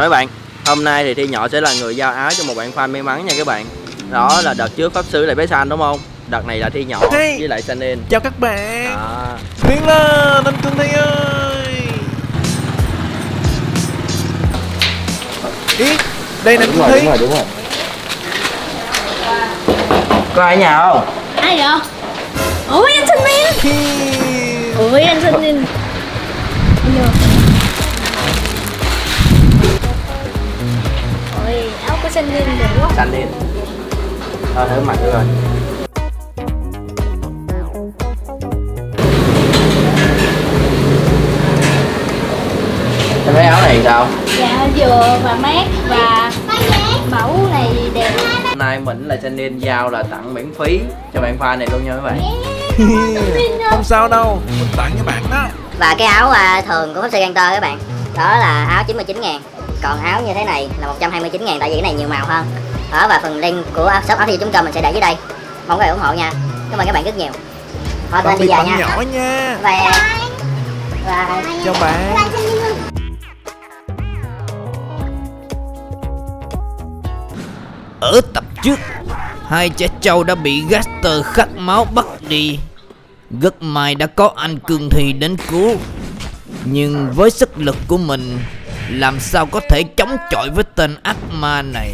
Chào các bạn, hôm nay thì Thi Nhỏ sẽ là người giao áo cho một bạn fan may mắn nha các bạn. Đó là đợt trước Pháp Sư lại bé San đúng không? Đợt này là Thi Nhỏ với lại San In. Chào các bạn. Tiến lên, anh Cương Thi ơi. Ý, đây là Cương Thi. Đúng rồi. Có ai ở nhà không? Ai vậy? Ôi anh San In. Ôi anh San In. Áo của San In đẹp quá. San In. Thôi thử mặc được rồi. Em thấy áo này sao? Dạ vừa và mát và mẫu này đẹp. Hôm nay mình là San In giao là tặng miễn phí cho bạn fan này luôn nha các bạn. Không sao đâu, mình tặng cho bạn đó. Và cái áo thường của Pháp Sư Gangster các bạn, đó là áo 99.000. Còn áo như thế này là 129.000, tại vì cái này nhiều màu hơn. Đó, và phần link của shop áo thì chúng ta mình sẽ để dưới đây. Mong các bạn ủng hộ nha. Cảm ơn các bạn rất nhiều. Thôi tụi em đi về nha. Nhỏ nha. Và chào bạn. Ở tập trước, hai cha trâu đã bị Gaster khát máu bắt đi. Rất may đã có anh Cương Thi đến cứu. Nhưng với sức lực của mình, làm sao có thể chống chọi với tên ác ma này?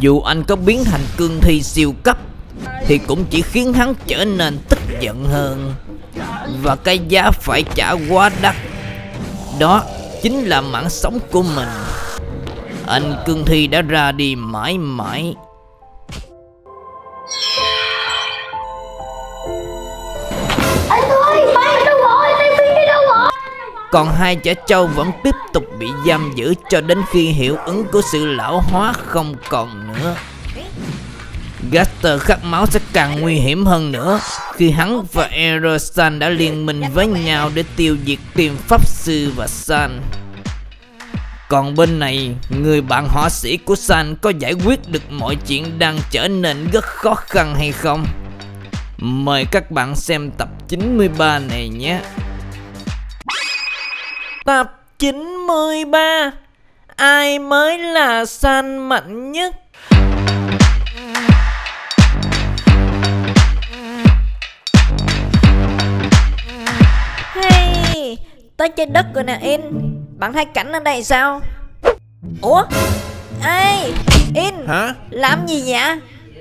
Dù anh có biến thành Cương Thi siêu cấp thì cũng chỉ khiến hắn trở nên tức giận hơn. Và cái giá phải trả quá đắt, đó chính là mạng sống của mình. Anh Cương Thi đã ra đi mãi mãi. Còn hai chả trâu vẫn tiếp tục bị giam giữ cho đến khi hiệu ứng của sự lão hóa không còn nữa. Gaster khát máu sẽ càng nguy hiểm hơn nữa khi hắn và Error Sans đã liên minh với nhau để tiêu diệt tìm Pháp Sư và Sans. Còn bên này, người bạn họa sĩ của Sans có giải quyết được mọi chuyện đang trở nên rất khó khăn hay không? Mời các bạn xem tập 93 này nhé. Tập 93. Ai mới là Sans mạnh nhất? Hey, tới trên đất rồi nè In. Bạn thấy cảnh ở đây sao? Ủa? Ê In. Hả? Làm gì vậy?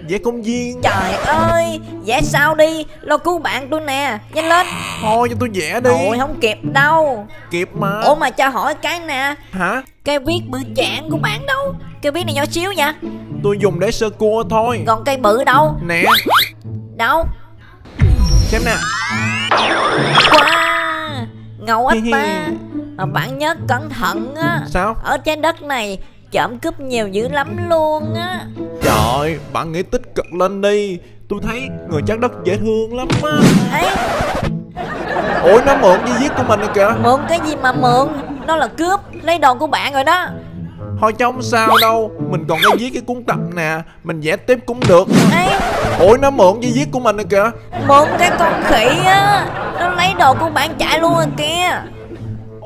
Vẽ công viên. Trời ơi, vẽ sao đi, lo cứu bạn tôi nè, nhanh lên. Thôi cho tôi vẽ đi. Ôi không kịp đâu. Kịp mà. Ủa mà cho hỏi cái nè. Hả? Cây viết bự chạng của bạn đâu? Cây viết này nhỏ xíu vậy. Tôi dùng để sơ cua thôi. Còn cây bự đâu? Nè. Đâu? Xem nè. Wow, ngầu ách ta. Mà bạn nhớ cẩn thận á. Sao? Ở trái đất này trộm cướp nhiều dữ lắm luôn á. Trời, bạn nghĩ tích cực lên đi. Tôi thấy người chắc đất dễ thương lắm á. Ủa nó mượn đi giết của mình rồi kìa. Mượn cái gì mà mượn, nó là cướp, lấy đồ của bạn rồi đó. Thôi trong sao đâu, mình còn có viết cái cuốn tập nè, mình vẽ tiếp cũng được. Ủa nó mượn dây viết của mình rồi kìa. Mượn cái con khỉ á, nó lấy đồ của bạn chạy luôn rồi kìa.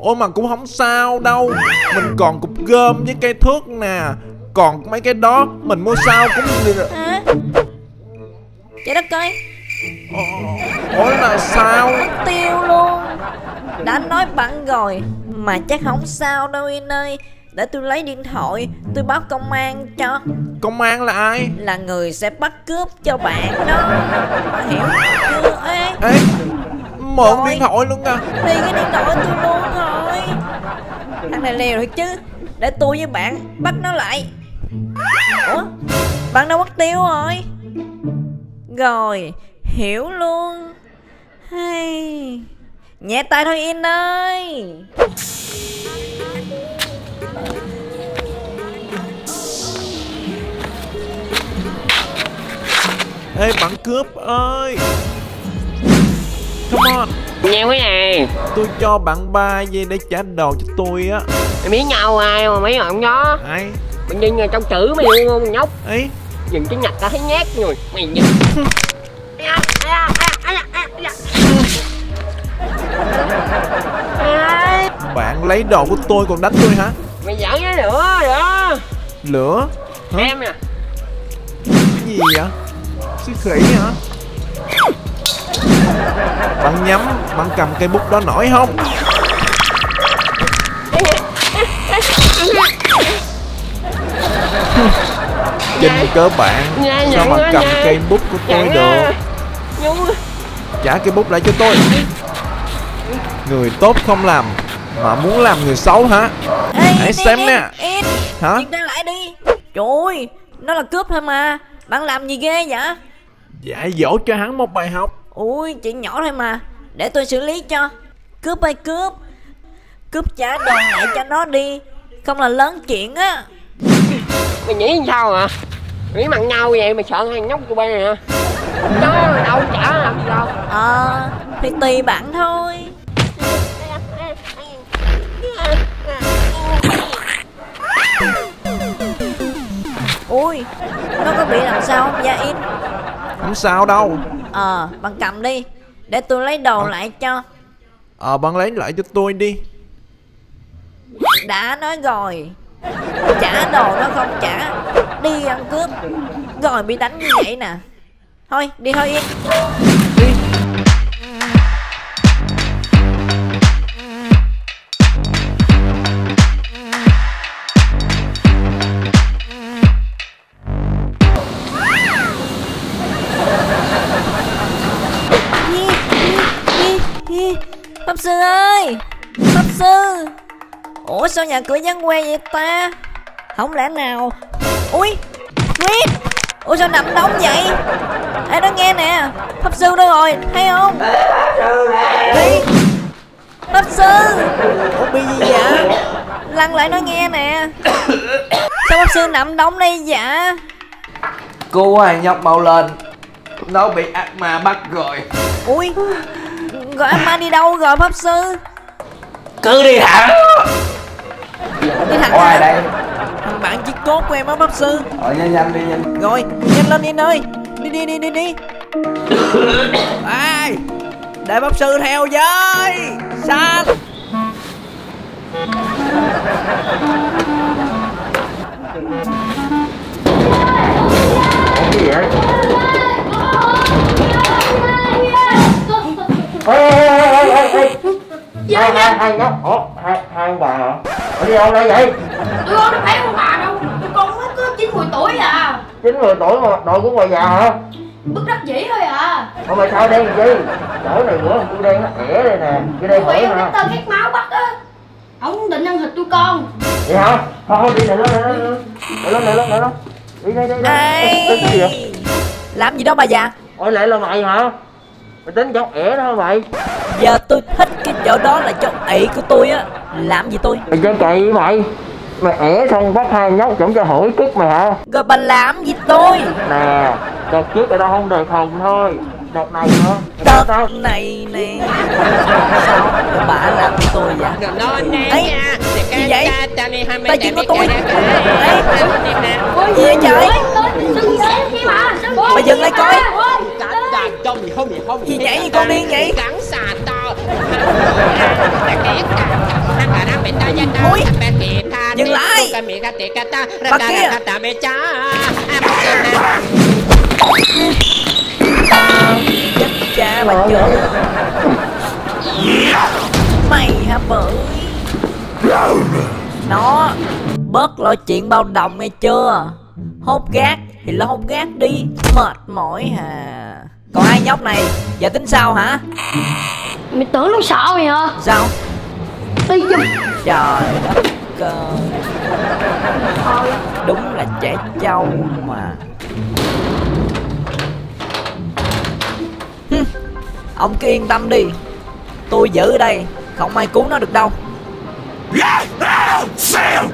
Ôi mà cũng không sao đâu, mình còn cục gom với cây thước nè. Còn mấy cái đó mình mua sao cũng được. Trời đất ơi. Ủa là sao? Mất tiêu luôn. Đã nói bận rồi. Mà chắc không sao đâu In ơi. Để tôi lấy điện thoại, tôi báo công an cho. Công an là ai? Là người sẽ bắt cướp cho bạn đó. Mà hiểu chưa? Ê, mượn điện thoại luôn à? Đi cái điện thoại tôi luôn rồi. Thằng này liều rồi chứ. Để tôi với bạn bắt nó lại. Ủa? Bạn đâu mất tiêu rồi. Rồi, hiểu luôn. Hay. Nhẹ tay thôi In ơi. Ê bạn cướp ơi. Come on. Nghe cái này. Tôi cho bạn 3 giây để trả đồ cho tôi á. Mày biết nhau ai mà mấy ông đó. Ai? Mình đi nhà trong chữ mày yêu không nhóc. Ấy. Dừng cái nhặt ra thấy nhát rồi. Mày nhìn. Bạn lấy đồ của tôi còn đánh tôi hả? Mày giỡn á. cái lửa đó. Lửa? Hả? Em nè. Cái gì vậy? Cái khỉ hả? Bạn nhắm, bạn cầm cây bút đó nổi không? Trình cơ bản, sao mà cầm cây bút của tôi được? Trả cây bút lại cho tôi. Người tốt không làm mà muốn làm người xấu hả? Ê, hãy xem nè. Hả? Chuyện ra lại đi. Trời ơi, nó là cướp thôi mà. Bạn làm gì ghê vậy? Dạy dỗ cho hắn một bài học. Ui, chuyện nhỏ thôi mà. Để tôi xử lý cho. Cướp ơi cướp. Cướp trả đòn lại cho nó đi. Không là lớn chuyện á. Mày nghĩ sao hả? Nghĩ mặn nhau vậy mày sợ thằng nhóc tụi bay này hả? Nó đâu chả làm gì đâu. Ờ, thì tùy bạn thôi. Ui, nó có bị làm sao không Gia Im? Không sao đâu. Ờ, bạn cầm đi. Để tôi lấy đồ lại cho. Ờ, bạn lấy lại cho tôi đi. Đã nói rồi, trả đồ nó không trả, đi ăn cướp rồi bị đánh như vậy nè. Thôi đi thôi Yên. Đi. Pháp sư ơi, Pháp sư. Ủa sao nhà cửa vắng que vậy ta? Không lẽ nào? Ui, Quyết. Ủa sao nằm đóng vậy? Ê nó nghe nè, Pháp sư đâu rồi, thấy không? Đi. Pháp sư. Ủa bị gì vậy? Lăn lại nó nghe nè. Sao Pháp sư nằm đóng đây vậy? Cô hàng nhóc mau lên. Nó bị ác ma bắt rồi. Ui, rồi ác ma đi đâu rồi Pháp sư? Cứ đi thẳng. Đi thẳng ra đây. Thằng bạn chỉ cốt của em á Pháp sư. Rồi nhanh đi nhanh. Rồi nhanh lên Yên ơi. Đi. Ai? Để Pháp sư theo với. San. Cái gì vậy? Hai bà hả? Ở đi đâu đây vậy? Tôi không phải ông bà đâu. Tôi con mới cướp 9-10 tuổi à. 9-10 tuổi mà đội của ngoài già hả? Bức đất dĩ thôi à. Thôi mà sao đen gì? Chỗ này nữa tôi đen nó ẻ đây nè. Cái đen hỏi nè. Tôi khét máu bắt á. Ông định ăn thịt tôi con. Vậy hả? Thôi đi nè lên. Đi. Làm gì đó bà già? Ôi lại là mày hả? Mày tính cho ẻ đó hả mày? Giờ tôi thích cái chỗ đó là chỗ ị của tôi á. Làm gì tôi? Mày chơi cậy với mày. Mày ẻ xong bắt hai nhóc chẳng cho hỏi cướp mày hả? Rồi bà làm gì tôi? Nè, đợt trước ở đâu không đề phòng thôi. Đợt này nữa. Đợt này nè. Sao bà làm gì tôi vậy? Ấy, gì vậy? Tại chuyện của tôi. Ấy, gì vậy trời? Bà dừng lại coi. Gì vậy gì con điên vậy? Ôi, dừng lại. Bà kia. Chết cha bà chữa. Mày hả bự? Nó bớt lo chuyện bao đồng nghe chưa? Hốt gác thì lo hốt gác đi. Mệt mỏi hà. Còn hai nhóc này, giờ tính sao hả? Mày tưởng nó sợ mày hả? Sao? Đi chùm. Trời đất cơ. Đúng là trẻ trâu mà. Ông cứ yên tâm đi. Tôi giữ ở đây, không ai cứu nó được đâu. Sao?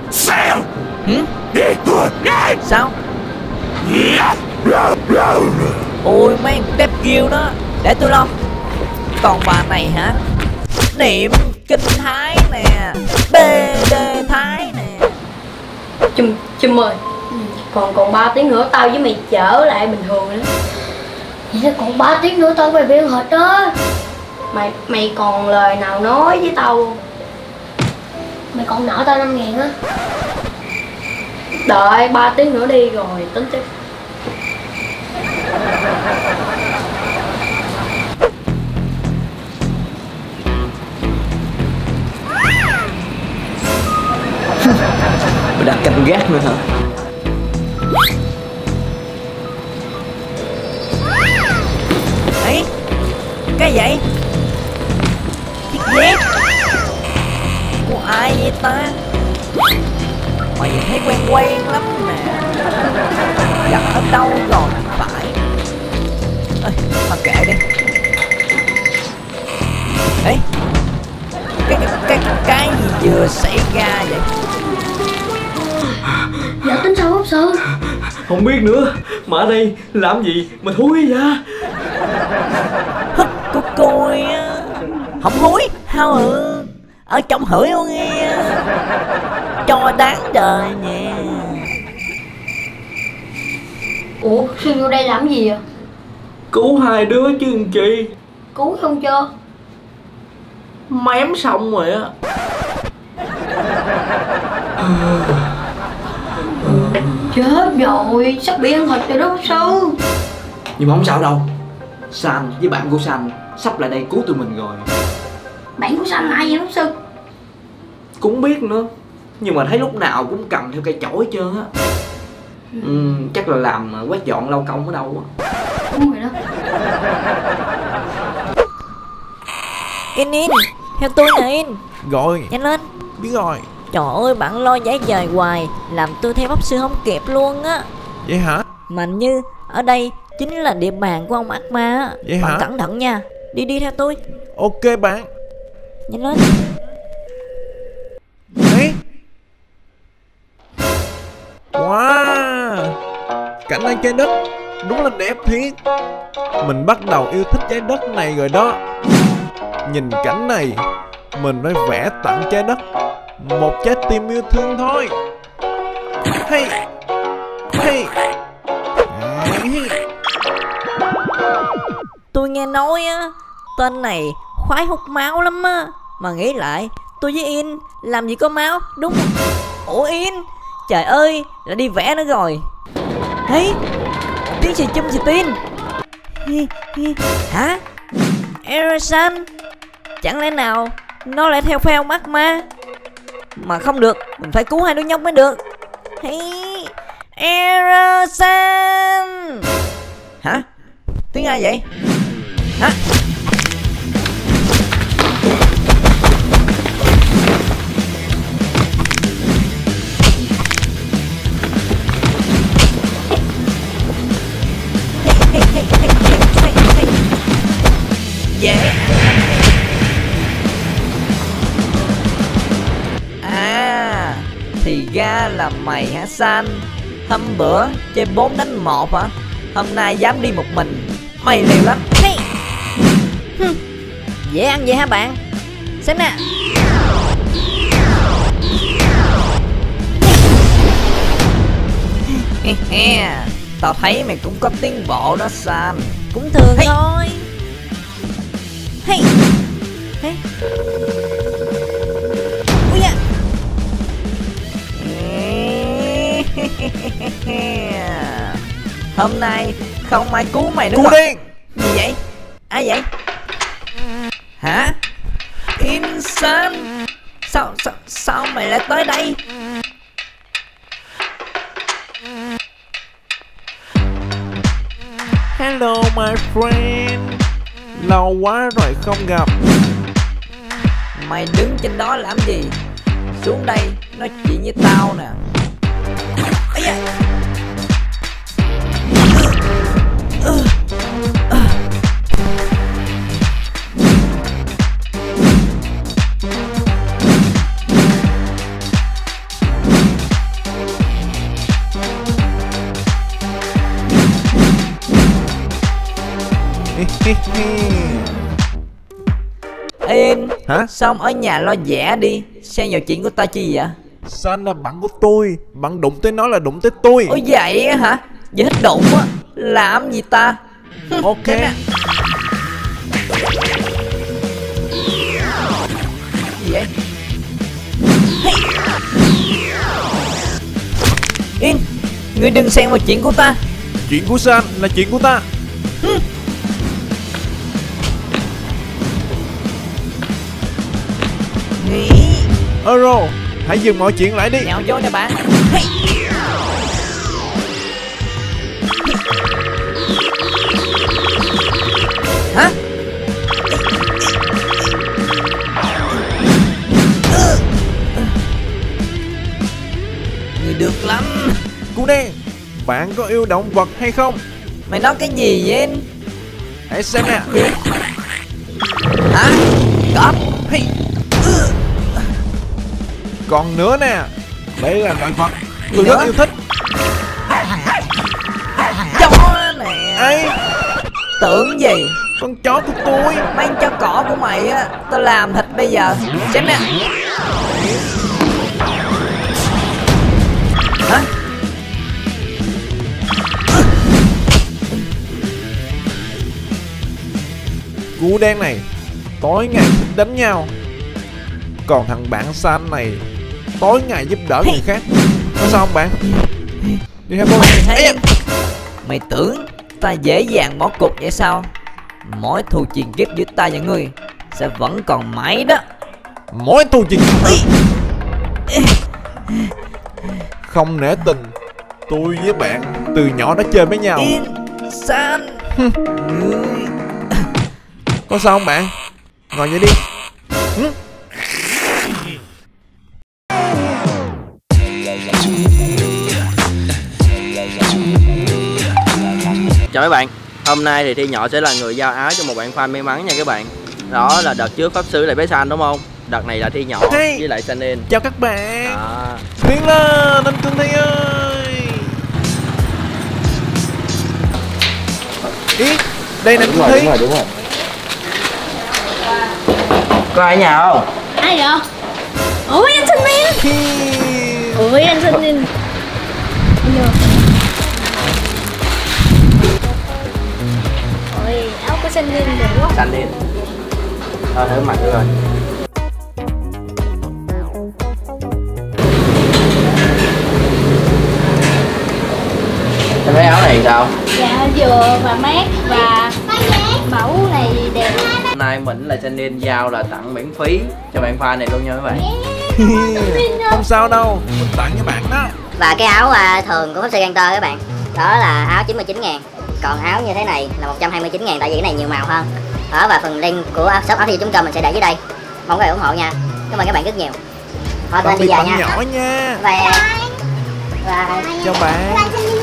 Ôi mấy đếp kêu đó. Để tôi lo. Còn bà này hả? Niệm Kinh Thái nè. BD Thái nè. Chùm ơi. Còn 3 tiếng nữa tao với mày trở lại bình thường nữa. Vậy là còn 3 tiếng nữa tao với mày biến hết đó. Mày còn lời nào nói với tao? Mày còn nợ tao 5.000 á. Đợi 3 tiếng nữa đi rồi tính tiếp. Mình đặt canh gác nữa hả? Ấy, cái vậy? Chiếc ghét của ai vậy ta? Mày thấy quen quen lắm nè. Gặp ở đâu rồi phải? Ê, mà kệ đi. Ấy, cái gì vừa xảy ra vậy? Dạ tính sao Pháp Sư? Không biết nữa, mà ở đây làm gì mà thúi vậy? Hứt của coi á. Không hối, hao ừ. Ở trong hửi không nghe. Cho đáng đời nha. Ủa, Sư vô đây làm gì vậy? Cứu hai đứa chứ làm chi. Cứu không cho? Mém xong rồi á. Chết rồi, sắp bị ăn thịt rồi đó Pháp Sư. Nhưng mà không sao đâu, Sans với bạn của Sans sắp lại đây cứu tụi mình rồi. Bạn của Sans ai vậy Pháp Sư? Cũng biết nữa, nhưng mà thấy lúc nào cũng cầm theo cây chổi hết trơn á. Chắc là làm quét dọn lau công ở đâu á. Đúng rồi đó. In theo tôi nè In. Rồi. Nhanh lên. Biết rồi. Trời ơi, bạn lo giấy dời hoài làm tôi theo Pháp Sư không kịp luôn á. Vậy hả? Mà như ở đây chính là địa bàn của ông ác ma á. Vậy bạn hả? Cẩn thận nha. Đi theo tôi. Ok bạn. Nhanh lên. Đấy. Wow, cảnh ở trái đất đúng là đẹp thiệt. Mình bắt đầu yêu thích trái đất này rồi đó. Nhìn cảnh này mình phải vẽ tặng trái đất một trái tim yêu thương thôi. Hey, hey. Tôi nghe nói á, tên này khoái hút máu lắm á. Mà nghĩ lại, tôi với In làm gì có máu, đúng không? Ủa In, trời ơi, lại đi vẽ nữa rồi. Thấy, tiếng xì chum xì tin. Hả? Error Sans, chẳng lẽ nào nó lại theo phe ông ác ma? Mà không được, mình phải cứu hai đứa nhóc mới được. Error Sans. Hả? Tiếng ai vậy? Hả? Ra là mày hả Sans? Hôm bữa chơi 4 đánh 1 hả? Hôm nay dám đi một mình, mày liều lắm. Hey. Dễ ăn vậy hả bạn? Xem nè. Tao thấy mày cũng có tiến bộ đó Sans. Cũng thường hey. Thôi. Hey. Hey. Hôm nay không ai cứu mày nữa. Cứu đi. Gì vậy? Ai vậy? Hả? Ink Sans. Sao mày lại tới đây? Hello my friend. Lâu quá rồi không gặp. Mày đứng trên đó làm gì? Xuống đây nói chuyện với tao nè. In, hả? Xong ở nhà lo vẽ đi, xen vào chuyện của ta chi vậy? Sans là bạn của tôi, bạn đụng tới nó là đụng tới tôi. Ôi vậy hả? Vậy hết đụng á, làm gì ta? Ok. Gì vậy? Ink, ngươi đừng xen vào chuyện của ta. Chuyện của Sans là chuyện của ta. Error, hãy dừng mọi chuyện lại đi. Nhào vô nè bạn. Hả? Người được lắm. Cú đen, bạn có yêu động vật hay không? Mày nói cái gì vậy anh? Hãy xem nè. Hả? Cọp. Còn nữa nè. Đây là động vật tôi rất yêu thích. Chó nè. Ấy. Tưởng gì? Con chó của tôi. Mang cho cỏ của mày á, tao làm thịt bây giờ. Xem nè. Hả? Cú đen này tối ngày thích đánh nhau, còn thằng bạn Sans này tối ngày giúp đỡ người khác. Nói sao không bạn? Đi theo tôi. Mày tưởng ta dễ dàng bỏ cuộc vậy sao? Mối thù truyền kiếp giữa ta và ngươi sẽ vẫn còn mãi đó. Mối thù truyền kiếp. Không nể tình, tôi với bạn từ nhỏ đã chơi với nhau. Sans. Có sao không bạn? Ngồi vậy đi. Chào các bạn, hôm nay thì Thi Nhỏ sẽ là người giao áo cho một bạn fan may mắn nha các bạn. Đó là đợt trước Pháp Sư lại với Sans đúng không? Đợt này là Thi Nhỏ với lại Sans. Chào các bạn. Tiến lên anh Cương Thi ơi. Ý, đây là Cương Thi. Đúng rồi. Có ai ở nhà không? Ai vậy? Ủa anh Sans. Ủa anh Sans. Xanh lên được quá. Xanh lên. Thôi thử mặt rồi. Thấy áo này sao? Dạ vừa và mát và mẫu này đẹp. Hôm nay mình là Xanh lên giao là tặng miễn phí cho bạn fan này luôn nha các bạn. Không sao đâu, mình tặng cho bạn đó. Và cái áo thường của Pháp Sư Gangster các bạn, đó là áo 99.000. Còn áo như thế này là 129.000, tại vì cái này nhiều màu hơn. Đó, và phần link của shop áo thi.com mình sẽ để dưới đây. Mong các bạn ủng hộ nha. Cảm ơn các bạn rất nhiều. Thôi, bây giờ nha. Bye. Chào bạn.